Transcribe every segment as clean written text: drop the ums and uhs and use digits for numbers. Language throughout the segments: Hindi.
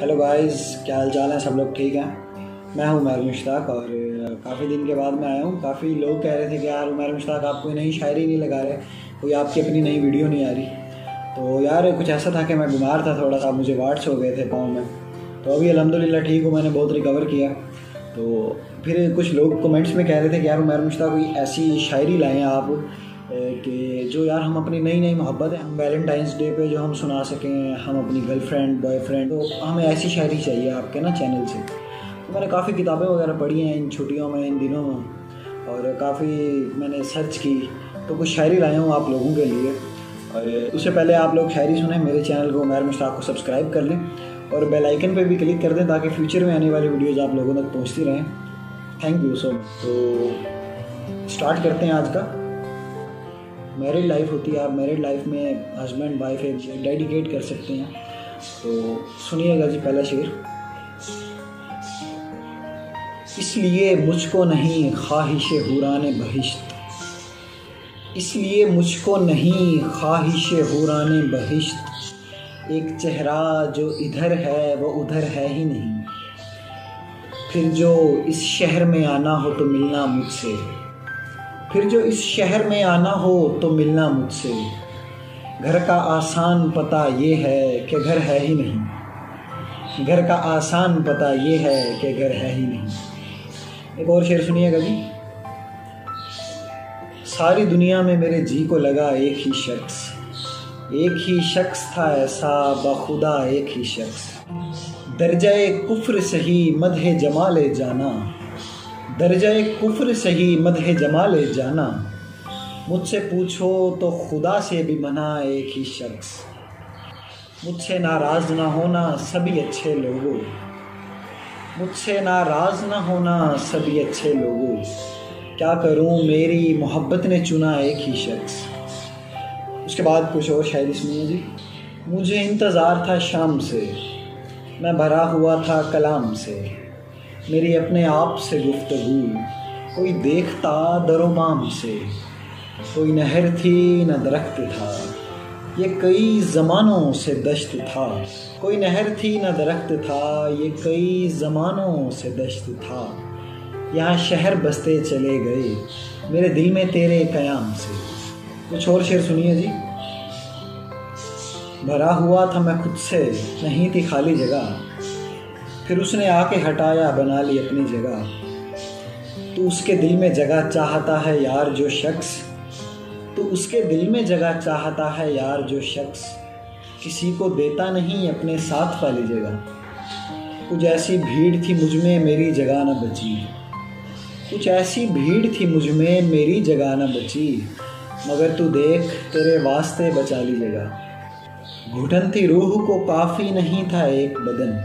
हेलो गाइस, क्या हाल चाल है? सब लोग ठीक हैं? मैं हूं उमैर मुश्ताक और काफ़ी दिन के बाद मैं आया हूं। काफ़ी लोग कह रहे थे कि यार उमैर मुश्ताक आप कोई नई शायरी नहीं लगा रहे, कोई आपकी अपनी नई वीडियो नहीं आ रही। तो यार कुछ ऐसा था कि मैं बीमार था थोड़ा सा, मुझे वाट्स हो गए थे पाँव में, तो अभी अलहमदिल्ला ठीक हूँ, मैंने बहुत रिकवर किया। तो फिर कुछ लोग कमेंट्स में कह रहे थे कि यार उमैर मुश्ताक कोई ऐसी शायरी लाएँ आप कि जो यार हम अपनी नई नई मोहब्बत है, हम वैलेंटाइंस डे पे जो हम सुना सकें, हम अपनी गर्लफ्रेंड बॉयफ्रेंड, तो हमें ऐसी शायरी चाहिए आपके ना चैनल से। तो मैंने काफ़ी किताबें वगैरह पढ़ी हैं इन छुट्टियों में, इन दिनों में, और काफ़ी मैंने सर्च की, तो कुछ शायरी लाया हूँ आप लोगों के लिए। और उससे पहले आप लोग शायरी सुने, मेरे चैनल को उमैर मुश्ताक को सब्सक्राइब कर लें और बेल आइकन पे भी क्लिक कर दें ताकि फ्यूचर में आने वाली वीडियोज़ आप लोगों तक पहुँचती रहें। Thank you so much. तो स्टार्ट करते हैं आज का। मैरिड लाइफ होती है, आप मैरिड लाइफ में हस्बैंड वाइफ एक डेडिकेट कर सकते हैं। तो सुनिएगा जी पहला शेर। इसलिए मुझको नहीं ख्वाहिश हुराने बहिश्त, इसलिए मुझको नहीं ख्वाहिश हुराने बहिश्त, एक चेहरा जो इधर है वो उधर है ही नहीं, फिर जो इस शहर में आना हो तो मिलना मुझसे, फिर जो इस शहर में आना हो तो मिलना मुझसे, घर का आसान पता ये है कि घर है ही नहीं, घर का आसान पता ये है कि घर है ही नहीं। एक और शेर सुनिएगा जी। सारी दुनिया में मेरे जी को लगा एक ही शख्स, एक ही शख्स था ऐसा बखुदा एक ही शख्स, दर्जाए कुफ्र सही मदहे जमाले जाना, दर्जाए कुफ्र सही मदहे जमाले जाना, मुझसे पूछो तो खुदा से भी मना एक ही शख्स, मुझसे नाराज़ ना होना सभी अच्छे लोगों, मुझसे नाराज़ ना होना सभी अच्छे लोगों, क्या करूं मेरी मोहब्बत ने चुना एक ही शख्स। उसके बाद कुछ और शायरी सुनिए जी। मुझे इंतज़ार था शाम से, मैं भरा हुआ था कलाम से, मेरी अपने आप से गुफ्तगू कोई देखता दरोमाम से, कोई नहर थी न दरख्त था ये कई ज़मानों से दश्त था, कोई नहर थी न दरख्त था ये कई ज़मानों से दश्त था, यहाँ शहर बसते चले गए मेरे दिल में तेरे कयाम से। कुछ और शेर सुनिए जी। भरा हुआ था मैं खुद से, नहीं थी खाली जगह, फिर उसने आके हटाया बना ली अपनी जगह, तो उसके दिल में जगह चाहता है यार जो शख्स, तो उसके दिल में जगह चाहता है यार जो शख्स, किसी को देता नहीं अपने साथ वाली जगह, कुछ ऐसी भीड़ थी मुझ में मेरी जगह न बची, कुछ ऐसी भीड़ थी मुझ में मेरी जगह न बची, मगर तू देख तेरे वास्ते बचा ली जगह, घुटन थी रूह को काफ़ी नहीं था एक बदन,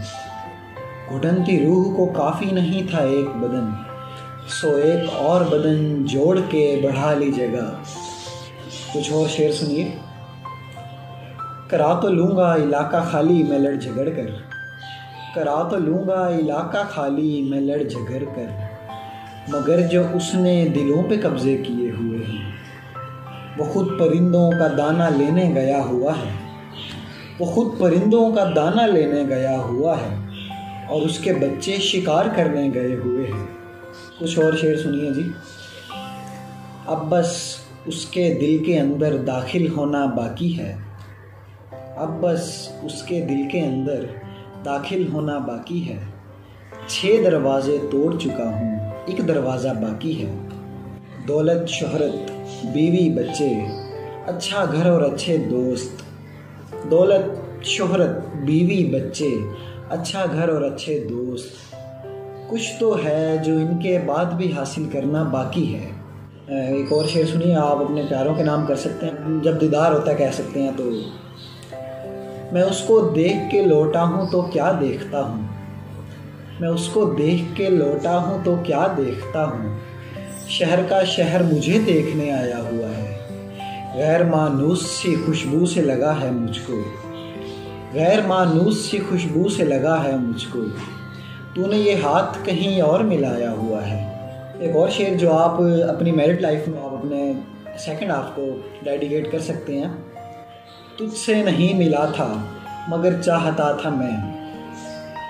घुटनती रूह को काफ़ी नहीं था एक बदन, सो एक और बदन जोड़ के बढ़ा ली जगह। कुछ और शेर सुनिए। करा तो लूँगा इलाका खाली मैं लड़ झगड़ कर, करा तो लूँगा इलाका खाली मैं लड़ झगड़ कर, मगर जो उसने दिलों पे कब्जे किए हुए हैं वो खुद परिंदों का दाना लेने गया हुआ है, वो खुद परिंदों का दाना लेने गया हुआ है और उसके बच्चे शिकार करने गए हुए हैं। कुछ और शेर सुनिए जी। अब बस उसके दिल के अंदर दाखिल होना बाकी है, अब बस उसके दिल के अंदर दाखिल होना बाकी है, 6 दरवाज़े तोड़ चुका हूँ एक दरवाज़ा बाकी है, दौलत शोहरत बीवी बच्चे अच्छा घर और अच्छे दोस्त, दौलत शोहरत बीवी बच्चे अच्छा घर और अच्छे दोस्त, कुछ तो है जो इनके बाद भी हासिल करना बाकी है। एक और शेर सुनिए। आप अपने प्यारों के नाम कर सकते हैं, जब दीदार होता कह सकते हैं। तो मैं उसको देख के लौटा हूँ तो क्या देखता हूँ, मैं उसको देख के लौटा हूँ तो क्या देखता हूँ, शहर का शहर मुझे देखने आया हुआ है, गैर मानूस सी खुशबू से लगा है मुझको, गैर मानूस सी खुशबू से लगा है मुझको, तूने ये हाथ कहीं और मिलाया हुआ है। एक और शेर जो आप अपनी मैरिड लाइफ में आप अपने सेकंड हाफ को डेडिकेट कर सकते हैं। तुझसे नहीं मिला था मगर चाहता था मैं,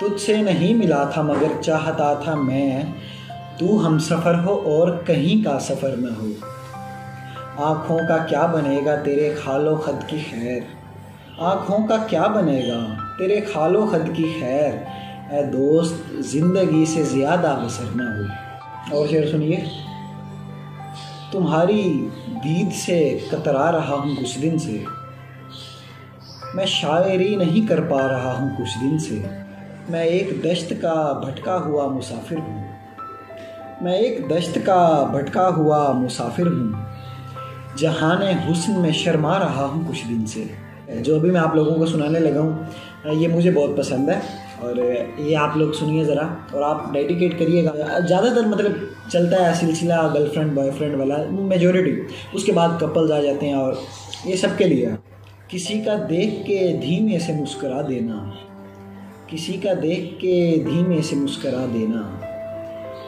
तुझसे नहीं मिला था मगर चाहता था मैं, तू हम सफ़र हो और कहीं का सफ़र में हो। आँखों का क्या बनेगा तेरे खालो खद की खैर, आँखों का क्या बनेगा तेरे खालो खद की खैर, ए दोस्त ज़िंदगी से ज़्यादा बसर न हो। और शेर सुनिए। तुम्हारी दीद से कतरा रहा हूँ कुछ दिन से, मैं शायरी नहीं कर पा रहा हूँ कुछ दिन से, मैं एक दश्त का भटका हुआ मुसाफिर हूँ, मैं एक दश्त का भटका हुआ मुसाफिर हूँ, जहाने हुस्न में शर्मा रहा हूँ कुछ दिन से। जो अभी मैं आप लोगों को सुनाने लगा हूँ ये मुझे बहुत पसंद है और ये आप लोग सुनिए ज़रा और आप डेडिकेट करिएगा। ज़्यादातर मतलब चलता है सिलसिला गर्लफ्रेंड बॉयफ्रेंड वाला मेजोरिटी, उसके बाद कपल्स आ जाते हैं और ये सब के लिए। किसी का देख के धीमे से मुस्करा देना, किसी का देख के धीमे से मुस्करा देना,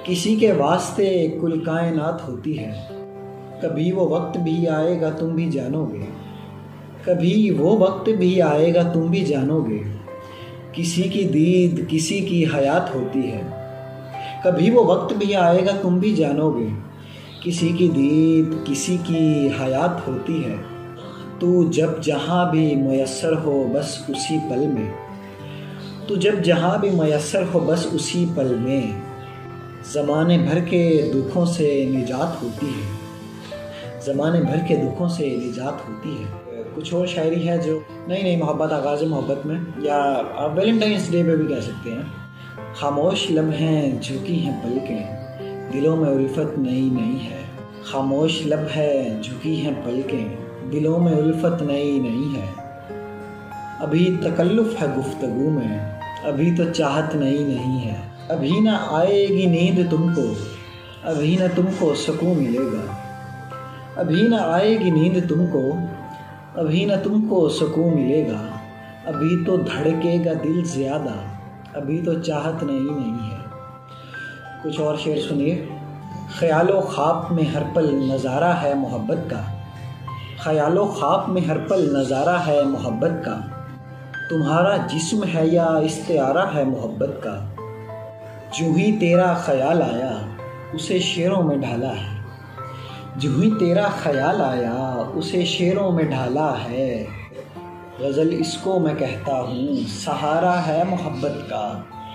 किसी के वास्ते कुल कायनात होती है, कभी वो वक्त भी आएगा तुम भी जानोगे, कभी वो वक्त भी आएगा तुम भी जानोगे, किसी की दीद किसी की हयात होती है, कभी वो वक्त भी आएगा तुम भी जानोगे, किसी की दीद किसी की हयात होती है, तू जब जहाँ भी मयसर हो बस उसी पल में, तू जब जहाँ भी मयसर हो बस उसी पल में, ज़माने भर के दुखों से निजात होती है, ज़माने भर के दुखों से निजात होती है। कुछ और शायरी है जो नई नई मोहब्बत आगाज़ मोहब्बत में या आप वैलेंटाइंस डे पे भी कह सकते हैं। खामोश लम्हें झुकी हैं पलकें, दिलों में उल्फत नई नई है, खामोश लम्हें झुकी हैं पलकें, दिलों में उल्फत नई नहीं है, अभी तकल्लुफ है गुफ्तगू में, अभी तो चाहत नई नहीं है, अभी ना आएगी नींद तुमको, अभी ना तुमको सुकून मिलेगा, अभी ना आएगी नींद तुमको, अभी ना तुमको सुकून मिलेगा, अभी तो धड़केगा दिल ज़्यादा, अभी तो चाहत नई नहीं है। कुछ और शेर सुनिए। ख्यालो ख्वाब में हर पल नज़ारा है मोहब्बत का, ख्यालो ख्वाब में हर पल नज़ारा है मोहब्बत का, तुम्हारा जिस्म है या इस्तेआरा है मोहब्बत का, जो ही तेरा ख्याल आया उसे शेरों में ढाला है, जो ही तेरा ख्याल आया उसे शेरों में ढाला है, गज़ल इसको मैं कहता हूँ सहारा है मोहब्बत का,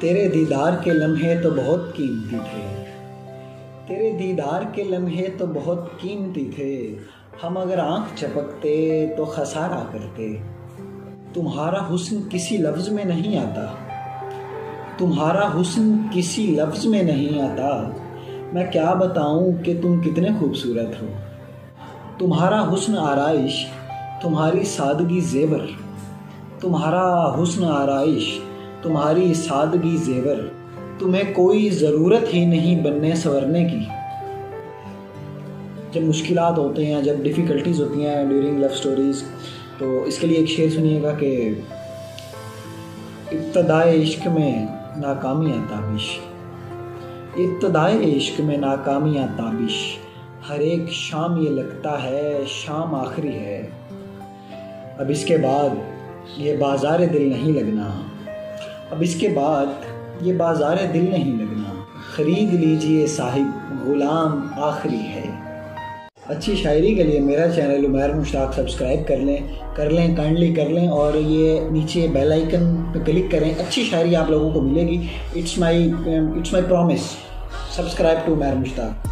तेरे दीदार के लम्हे तो बहुत कीमती थे, तेरे दीदार के लम्हे तो बहुत कीमती थे, हम अगर आँख चपकते तो खसारा करते, तुम्हारा हुस्न किसी लफ्ज़ में नहीं आता, तुम्हारा हुस्न किसी लफ्ज़ में नहीं आता, मैं क्या बताऊँ कि तुम कितने खूबसूरत हो, तुम्हारा हुस्न आरइश तुम्हारी सादगी ज़ेवर, तुम्हारा हुस्न आरइश तुम्हारी सादगी ज़ेवर, तुम्हें कोई ज़रूरत ही नहीं बनने संवरने की। जब मुश्किलात होते हैं, जब डिफ़िकल्टीज़ होती हैं ड्यूरिंग लव स्टोरीज़, तो इसके लिए एक शेर सुनिएगा कि इब्तदाए इश्क में नाकामियाँ ताबिश, इब्तदाए इश्क में नाकामियाँ ताबिश, हर एक शाम ये लगता है शाम आखिरी है, अब इसके बाद ये बाज़ार दिल नहीं लगना, अब इसके बाद ये बाजार दिल नहीं लगना, ख़रीद लीजिए साहिब ग़ुलाम आखिरी है। अच्छी शायरी के लिए मेरा चैनल उमैर मुश्ताक़ सब्सक्राइब कर लें काइंडली कर लें और ये नीचे बेल आइकन पे क्लिक करें, अच्छी शायरी आप लोगों को मिलेगी। It's my promise, subscribe to Umair Mushtaq.